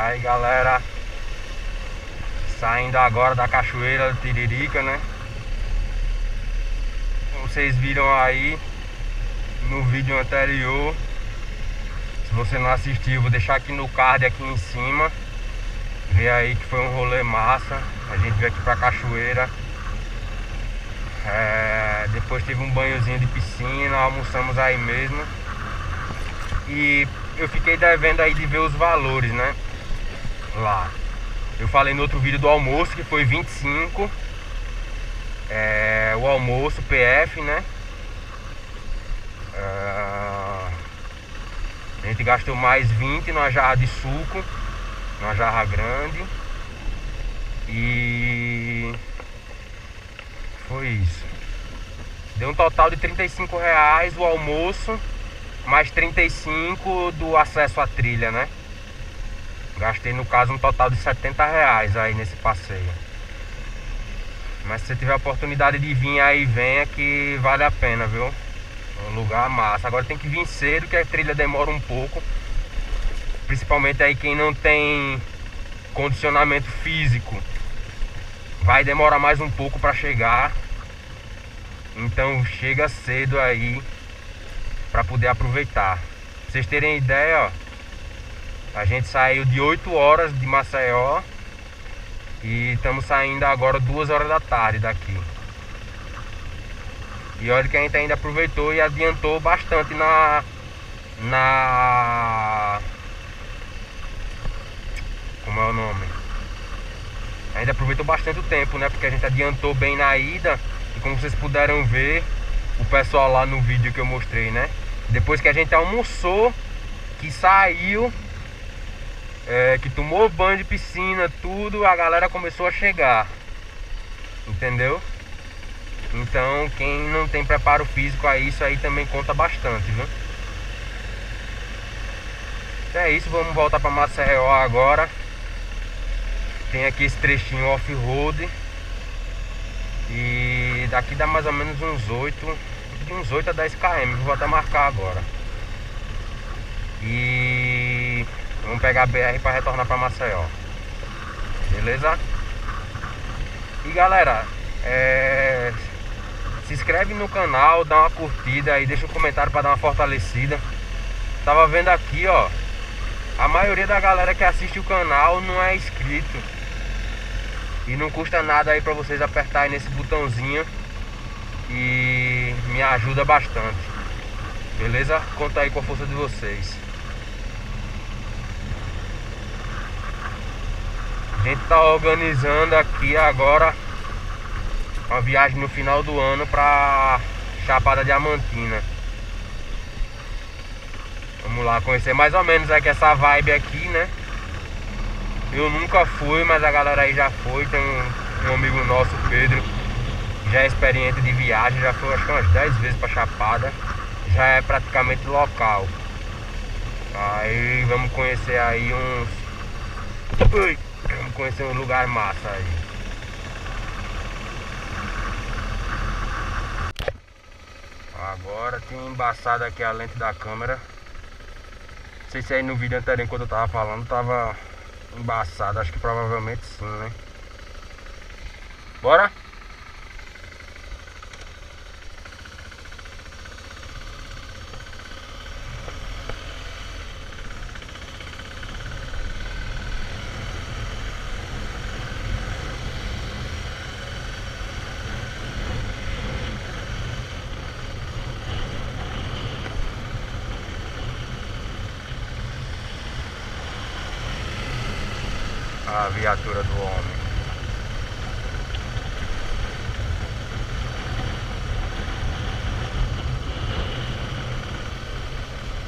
Aí, galera, saindo agora da Cachoeira da Tiririca, né? Como vocês viram aí no vídeo anterior. Se você não assistiu, vou deixar aqui no card, aqui em cima. Vê aí que foi um rolê massa. A gente veio aqui pra cachoeira, depois teve um banhozinho de piscina, almoçamos aí mesmo. E eu fiquei devendo aí de ver os valores, né? Lá eu falei no outro vídeo do almoço que foi 25, o almoço PF, né? A gente gastou mais 20 numa jarra de suco, numa jarra grande, e foi isso. Deu um total de R$35 o almoço, mais 35 do acesso à trilha, né? Gastei, no caso, um total de R$70 aí nesse passeio. Mas se você tiver a oportunidade de vir aí, venha, que vale a pena, viu? É um lugar massa. Agora tem que vir cedo, que a trilha demora um pouco. Principalmente aí quem não tem condicionamento físico, vai demorar mais um pouco para chegar. Então chega cedo aí para poder aproveitar. Pra vocês terem ideia, ó, a gente saiu de 8 horas de Maceió e estamos saindo agora 2 horas da tarde daqui. E olha que a gente ainda aproveitou e adiantou bastante na... Como é o nome? Ainda aproveitou bastante o tempo, né? Porque a gente adiantou bem na ida. E como vocês puderam ver, o pessoal lá no vídeo que eu mostrei, né? Depois que a gente almoçou, que saiu, que tomou banho de piscina, tudo, a galera começou a chegar, entendeu? Então quem não tem preparo físico aí, isso aí também conta bastante, viu? Então é isso, vamos voltar para Maceió agora. Tem aqui esse trechinho off-road e daqui dá mais ou menos uns 8 a 10 km, vou até marcar agora. E vamos pegar a BR para retornar para Maceió. Beleza? E galera, se inscreve no canal, dá uma curtida e deixa um comentário para dar uma fortalecida. Tava vendo aqui, ó, a maioria da galera que assiste o canal não é inscrito. E não custa nada aí para vocês apertarem nesse botãozinho e me ajuda bastante. Beleza? Conta aí com a força de vocês. A gente tá organizando aqui agora uma viagem no final do ano pra Chapada Diamantina. Vamos lá conhecer mais ou menos aqui essa vibe aqui, né? Eu nunca fui, mas a galera aí já foi. Tem um amigo nosso, Pedro, já é experiente de viagem, já foi acho que umas 10 vezes pra Chapada, já é praticamente local. Aí vamos conhecer aí uns... Ui! Vamos conhecer um lugar massa aí. Agora tem embaçado aqui a lente da câmera. Não sei se aí no vídeo anterior, enquanto eu tava falando, tava embaçado. Acho que provavelmente sim, né? Bora? A viatura do homem.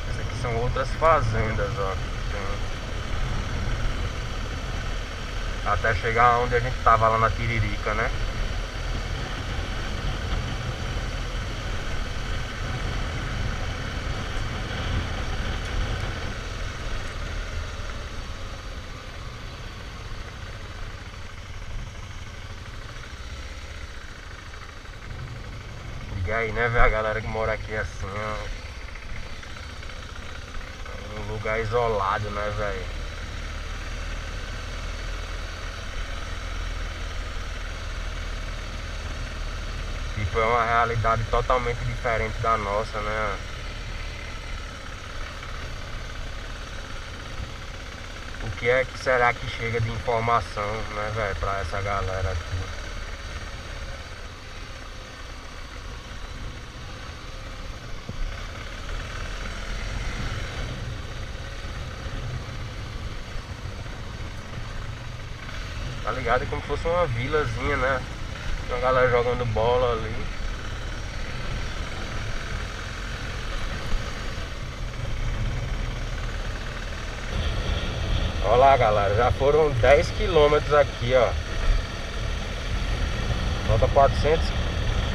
Essas aqui são outras fazendas, ó. Tem... Até chegar onde a gente tava lá na Tiririca, né? E aí, né, velho, a galera que mora aqui assim, ó, um lugar isolado, né, velho? tipo, é uma realidade totalmente diferente da nossa, né? O que é que será que chega de informação, né, velho, pra essa galera aqui? Tá ligado? É como se fosse uma vilazinha, né? Tem uma galera jogando bola ali. Olha lá, galera, já foram 10 km aqui, ó. Falta 400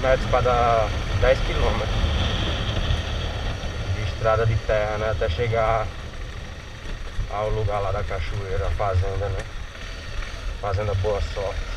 metros para dar 10 km de estrada de terra, né? Até chegar ao lugar lá da cachoeira, a fazenda, né? Fazenda Boa Sorte.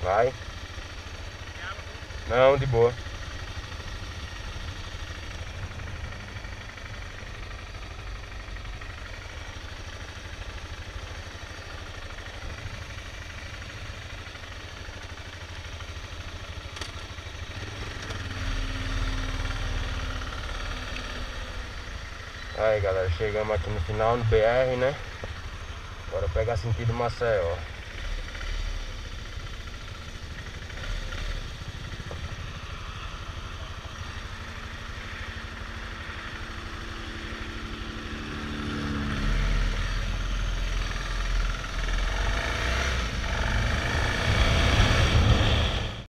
Vai. Não, de boa. Aí, galera, chegamos aqui no final do BR, né? Agora pega sentido Maceió.